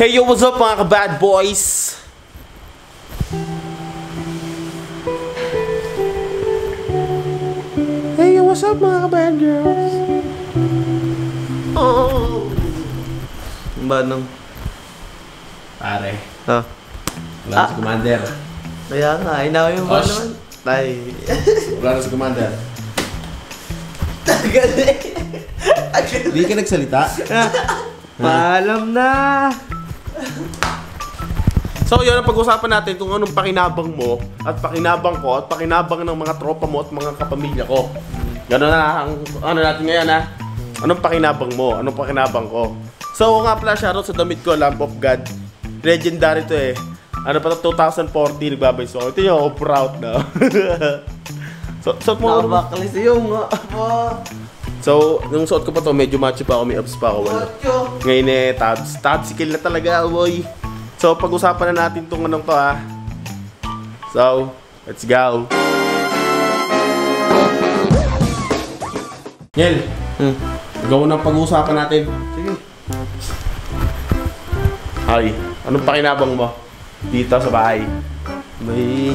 Hey yo, what's up mga KaBadBoys? Hey yo, what's up mga KaBadGirls? Oh. Banong. Pare. Ha? Wala si Commander. Kaya nga, inawi mo ba naman? Tay. Wala si Commander. Hindi ka nagsalita? Paalam na! So yun ang pag-usapan natin kung anong pakinabang mo at pakinabang ko at pakinabang ng mga tropa mo at mga kapamilya ko. Gano'n na ang ano natin ngayon ha. Anong pakinabang mo? Anong pakinabang ko? So nga pala shoutout sa damit ko, Lamp of God. Legendary to eh. Ano pa to, 2014 nagbabay so. Ito yung ako proud na. So nabaklis yung so, nung suot ko pa to, medyo macho pa ako, may abs pa ako. Ngayon eh, tabs. Tabsicle na talaga, boy. So, pag-usapan na natin itong anong to, ha. So, let's go. Niel, gawin ang pag-usapan natin. Sige. Ay, anong pakinabang mo? Dito sa bahay. May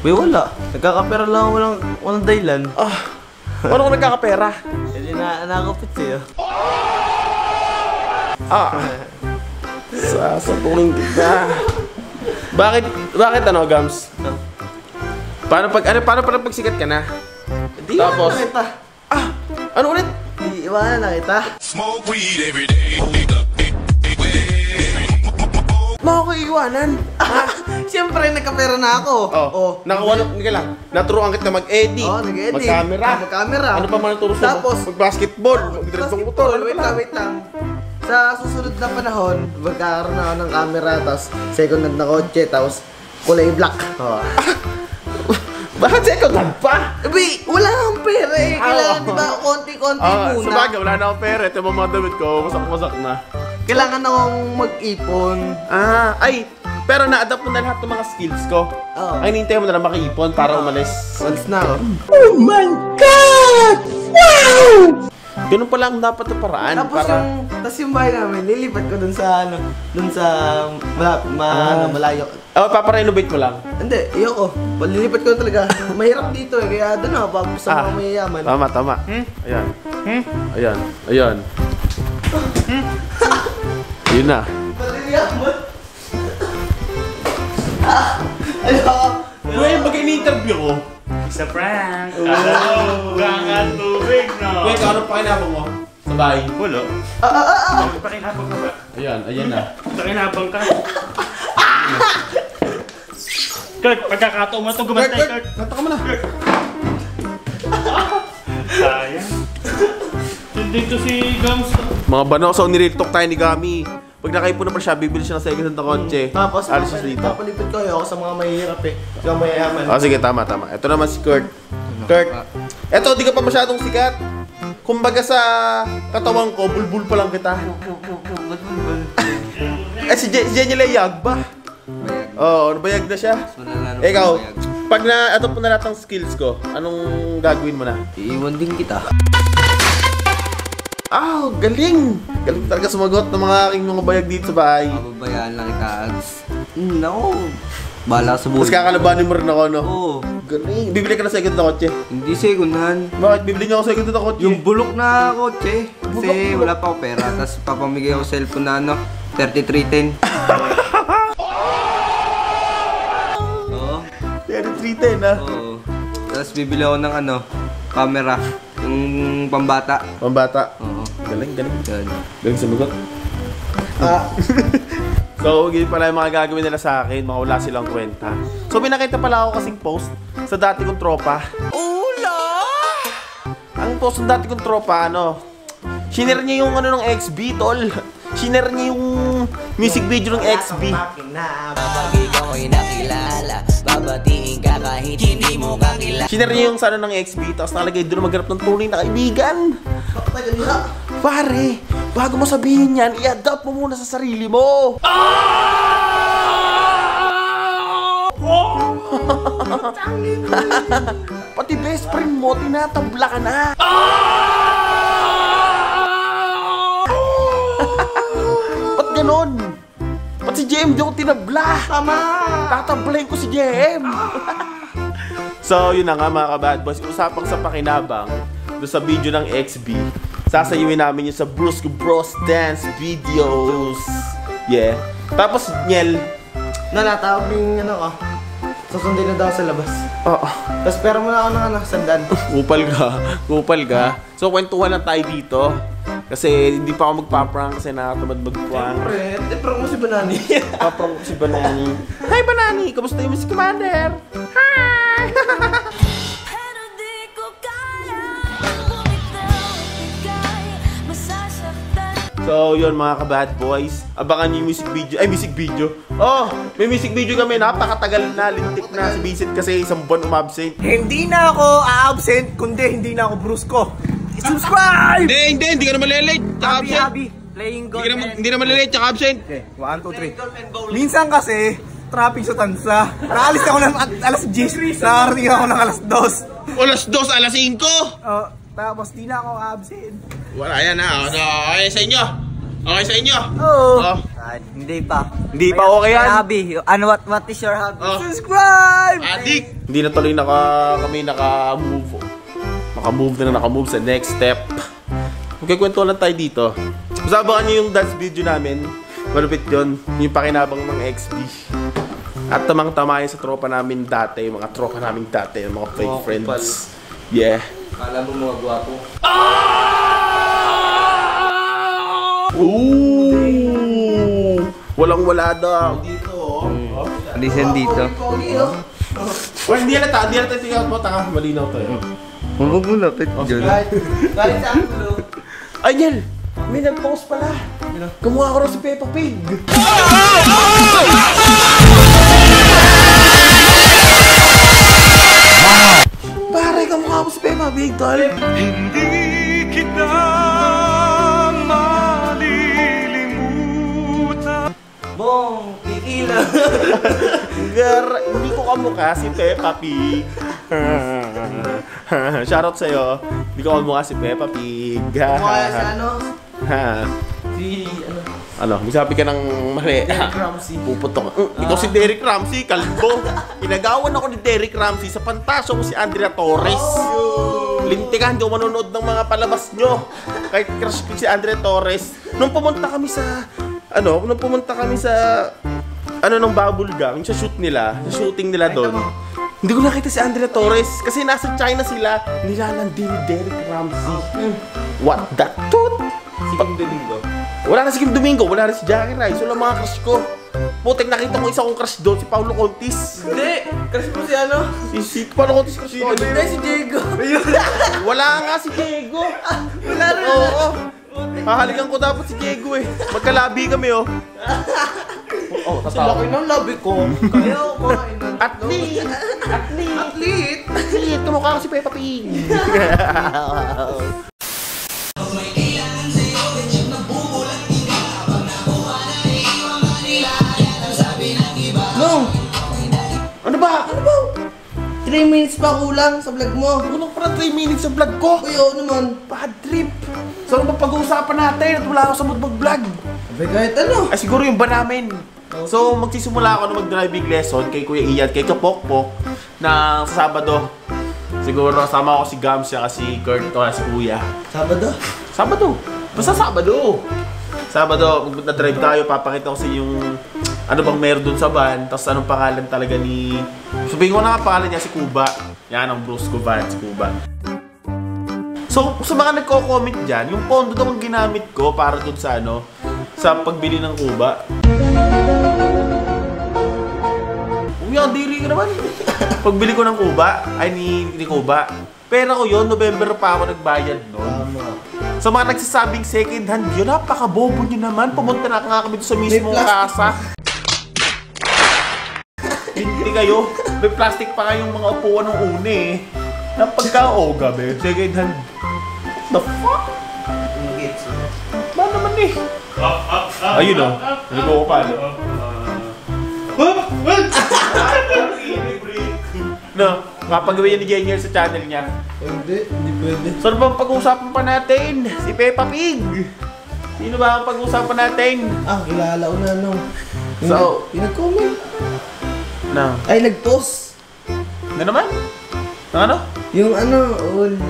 wala. Nagkakapera lang, walang daylan. Ah. Paano ko nagkakapera? Hindi na nakakapit sa'yo. Ah! Sasabunin kita. Bakit ano, Gams? Paano pag sikat ka na? Hindi wala na kita. Ah! Ano ulit? Hindi wala na kita. Smoke weed everyday. Makukiiwanan. Siyempre, nagkapera na ako. Oo. Nakawalok, hindi ka lang. Naturoan kita mag-edit. Oo, nag-edit. Mag-camera. Ano pa man naturo sa mo? Mag-basketball. Mag-driftong motor. Wait lang. Sa susunod na panahon, magkakaroon na ako ng camera, tapos second hand na kotse, tapos kulay black. Oo. Bakit second hand pa? Abi, wala akong pera eh. Kailangan diba konti-konti muna. Sabaga, wala na akong pera. Ito yung mga damit ko, masak-masak na. Kailangan akong mag-ipon. Ay! Pero na-adapt mo na lahat ng mga skills ko. Oo. Ay, nintay mo na lang maka-ipon para umalis. Once na ako. Oh my God! Wow! Ganun pala ang dapat na paraan. Tapos yung bahay namin, lilipat ko dun sa ano, dun sa malayo. Oh, paparenovate mo lang? Hindi, ayoko. Lilipat ko talaga. Mahirap dito eh, kaya doon ako, pagbos sa mga mayayaman. Tama. Ayan. Yun na. Maliliyaman. Uy, bagay na-interview ko. Isa prank. Hello. Gangan tubig na. Wait, ano pakinabang mo? Sabay. Wala. Pakinabang ka ba? Ayan na. Pakinabang ka. Kurt, pagkakataon mo na ito. Gumantay, Kurt. Gata ka mo na. Sayang. Dito si Gams. Mga banaw, so niril talk tayo ni Gami. Pag nakaipon na pa siya, bibili siya ng second hand na kotse. Tapos, papalipad ko ako sa mga mahihirap eh. Sa mga mayayaman. Oh, sige, tama. Ito naman si Kurt. Kurt, eto, di ka pa masyadong sikat. Kumbaga sa katawan ko, bulbul pa lang kita. Eh, si Jenny yag ba? Bayag. Oo, nabayag na siya. Ikaw, pag na-atop mo na lahat ng skills ko, anong gagawin mo na? Iiwan din kita. Ah, galing! Galing talaga sumagot ng mga aking mga bayag dito sa bahay. Mababayaan lang kita, Ags. No! Bahala sa buhay. Tapos kakalabanin mo rin ako, no? Oo. Galing. Bibili ka na second na kotse? Hindi second hand. Bakit? Bibili niya ako second na kotse? Yung bulok na kotse. Kasi wala pa ako pera. Tapos papamigay ako cellphone na, ano, 3310. 3310, ha? Oo. Tapos bibili ako ng, ano, camera. Yung pambata. Pambata? Oo. Galing sumagot. So, ganyan pala yung mga gagawin nila sa akin. Makawala silang kwenta. So, pinakita pala ako kasing post sa dati kong tropa. Ula! Ang post ng dati kong tropa, ano? Shinare niya yung ano ng X-Beatle. Shinare niya yung music video ng XB. Kapag ikaw'y nakilala, babatiin ka kahit hindi mo kakilala. Shinare niya yung sana ng XB, tapos nakalagay doon maghanap ng tunay na kaibigan. Pare, bago mo sabihin yan, i-adapt mo muna sa sarili mo. Pati best friend mo, tinatabla ka na. Ba't ganon? Dapat si JM di ko tinabla. Tama. Tatablain ko si JM. So, yun na nga mga kabadboys. Usapang sa pakinabang, doon sa video ng XB, sasayawin namin yun sa Brusko Bros dance videos. Yeah. Tapos, Niel, nalatawag yung ano ko. Susundin na daw sa labas. Oo. Tapos pera mo na ako ng sandan. Kupal ka. Kupal ka. So, kwentuhan na tayo dito. Kasi hindi pa ako magpa-prank kasi nakatamad mag-prank. Siyempre, prank mo si Banani. Paprank si Banani. Hi Banani! Kamusta yung si Commander? Hi! So yun mga kabadboys, abangan niyo yung music video. Ay, music video. Oh, may music video kami. Napakatagal na, lintik na si Vincent kasi isang buwan umabsent. Hindi na ako a-absent, kundi hindi na ako brusko. Subscribe! Hindi ka na malilate. Happy, playing golf. Hindi na malilate, tsaka absent. Okay, 1, 2, 3. Minsan kasi, traffic sa tansa. Naalis ako ng alas 10. Narating ako ng alas 2. Alas 2, alas 5? Tapos di na ako absent. Wala, ayan na. Okay sa inyo. Okay sa inyo. Oo. Hindi pa. Hindi pa okay yan. Hobby. What is your hobby? Subscribe! Adik! Hindi na tuloy kami naka-move. Nakamove na nakamove sa next step. Magkikwento lang tayo dito. Masabakan nyo yung dance video namin. Malupit yun. Yung pakinabang ng XB. At tamang-tama sa tropa namin dati. Mga tropa namin dati. Mga fake friends. Yeah. Kala mo mga gwapo. Ooh! Walang-wala daw. Dito, oh. Alisin dito. Well, hindi na ta. Hindi na tayo tingnan mo. Taka, malinaw tayo. Huwag mo lapit dyan. Galing sa angulo. Ay, Niel! May nag-post pala. Kumuha ko rin si Peppa Pig. Pare, kamukha ko si Peppa Pig, tol. Hindi kita malilimutan. Bong, iilan. Hindi ko kamukha si Peppa Pig. Shoutout sa'yo. Hindi ko kamukha si Peppa Pig. Kamukha sa ano? Si ano? Ano? Magsabi ka ng mali. Derrick Ramsey. Puputok. Ikaw si Derrick Ramsey, kalbo. Inagawan ako ni Derrick Ramsey sa pantasya ko si Andrea Torres. Lintikan, hindi ko manonood ng mga palabas nyo. Kahit crush ko si Andrea Torres. Nung pumunta kami sa... Ano? Nung pumunta kami sa... Ano ng bubble gang? Sa shoot nila. Sa shooting nila doon. Hindi ko nakita si Andrea Torres. Kasi nasa China sila. Nilalandi ni Derrick Ramsey. What the toot? Si Kim Domingo. Wala na si Kim Domingo, wala na si Jacky Rice, wala mga crush ko. Putek, nakita mo isa kong crush doon, si Paolo Contis. Hindi, crush mo si ano? Si Paolo Contis crush ko. Hindi, si Diego. Wala nga si Diego. Wala rin. Oo. Hahalikan ko dapat si Diego eh. Magkalabi kami oh. Oo, tatawa. Laki ng labi ko. Kaya ako kumain ng athlete. Athlete. Athlete. Athlete. Kumukha ko si Peppa Pig. Ano ba? 3 minutes pa kulang sa vlog mo. Kulang pa na 3 minutes sa vlog ko. Uy, oo naman. Bad trip. So, ano ba pag-uusapan natin at wala ako sa mag-vlog? Abay, kahit ano. Ay, siguro yung ba namin. Okay. So, magsisimula ako ng mag-driving lesson kay Kuya Ian, kay Kapokpok, na sa Sabado. Siguro, sama ako si Gams, siya kasi Kurt, o si Kuya. Sabado? Basta Sabado. Sabado, mag-drive tayo. Papakita ko sa yung ano bang meron dun sa van, tapos anong pangalan talaga ni... Sabihin ko na nga pangalan niya, si Kuba. Yan ang Brusko van, si Kuba. So, sa mga nagko-comment dyan, yung pondo daw ang ginamit ko para dun sa ano, sa pagbili ng Kuba. Uy, ang diri ka naman. Pagbili ko ng Kuba, ay ni Kuba. Pera ko yun, November pa ako nagbayad nun. Sa mga nagsasabing second hand, yun, napaka-bobo nyo naman. Pumunta na nga kami dun sa mismong kasa. Hindi kayo, may plastic pa kayong mga upuan ng une eh. Napagka-oga, be. Second hand. What the fuck? Ba naman eh? Ayun o. Naligo ko pa. No, kapagawin niya ni Jenier sa channel niya. Hindi pwede. So, ano bang pag-uusapan pa natin? Si Peppa Pig. Si Sino ba ang pag-uusapan natin? Ah, kilala ko na, no. So, pinag-comment. No. Ay, nag-toss. Ano naman? Ano? Yung ano, old.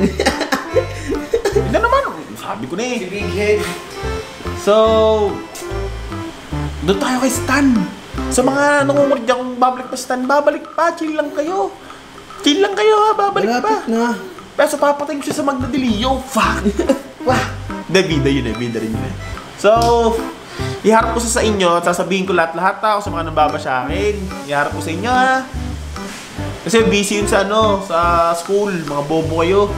Ano naman? Sabi ko na eh. Si Big Head. So, doon tayo kay Stan. Sa mga nangungurad niya kung babalik pa Stan, babalik pa. Chill lang kayo. Chill lang kayo ha, babalik malapit pa. Na. Pero papatay ko siya sa Magdadeliyo. Fuck. Wah. Davida yun eh, bida rin yun eh. So, iharap ko sa inyo at sasabihin ko lahat-lahat ha. Kung sa mga nababa sa akin, iharap ko sa inyo ha. Kasi busy yun sa ano, sa school. Mga bobo kayo.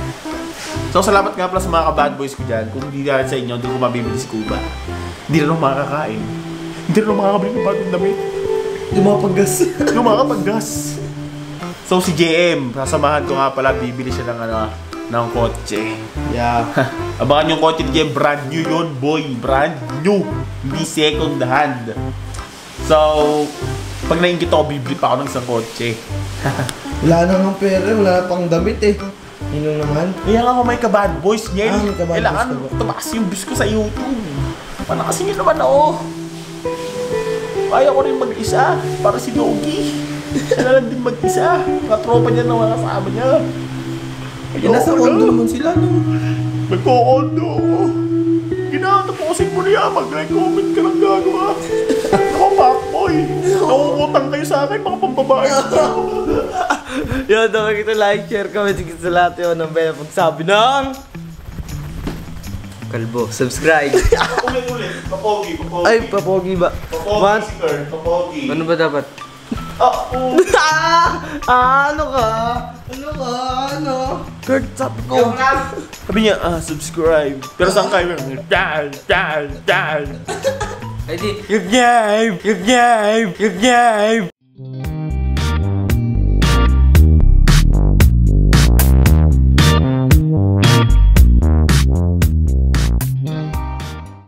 So, salamat nga pala sa mga ka-badboys ko dyan. Kung hindi dahil sa inyo, hindi ko mabibili si Kuba. Hindi na nung makakain. Hindi na nung makakabili ng bagong damit. Hindi makapag-gas. Hindi makapag-gas. So, si JM, sasamahan ko nga pala, bibili siya ng ano, ng kotse. Yeah. Abangan yung kotse ni JM, brand new yun, boy. Brand new. Hindi second hand. So, pag nainggit ako, bibili pa ako ng isang kotse. Wala nang pera, wala pang damit eh. Yun naman. Kaya nga may ka-badboys niya. Kailangan tumakas yung views ko sa YouTube. Panakasin niyo naman ako. Kaya ko rin mag-isa. Para si Dogi. Siya lang din mag-isa. Katropa niya na wala kasama niya. Kaya nasa condo mo sila. Magko-condo ako. Ginataposin mo niya. Mag-recommend ka ng gagawa. Ako, pakboy. Nakukutang kayo sa akin. Mga pambabae ko. Yun, dapat ito like, share, comment, sige sa lahat yun ng bell. Pagsabi ng... Kalbo, subscribe. Ulit. Papogi. Ay, papogi ba? Papogi, sir. Papogi. Ano ba dapat? Ano ka? Kurt, sabi ko. Sabi niya, subscribe. Pero saan kayo? Dal. Ay, di. You game!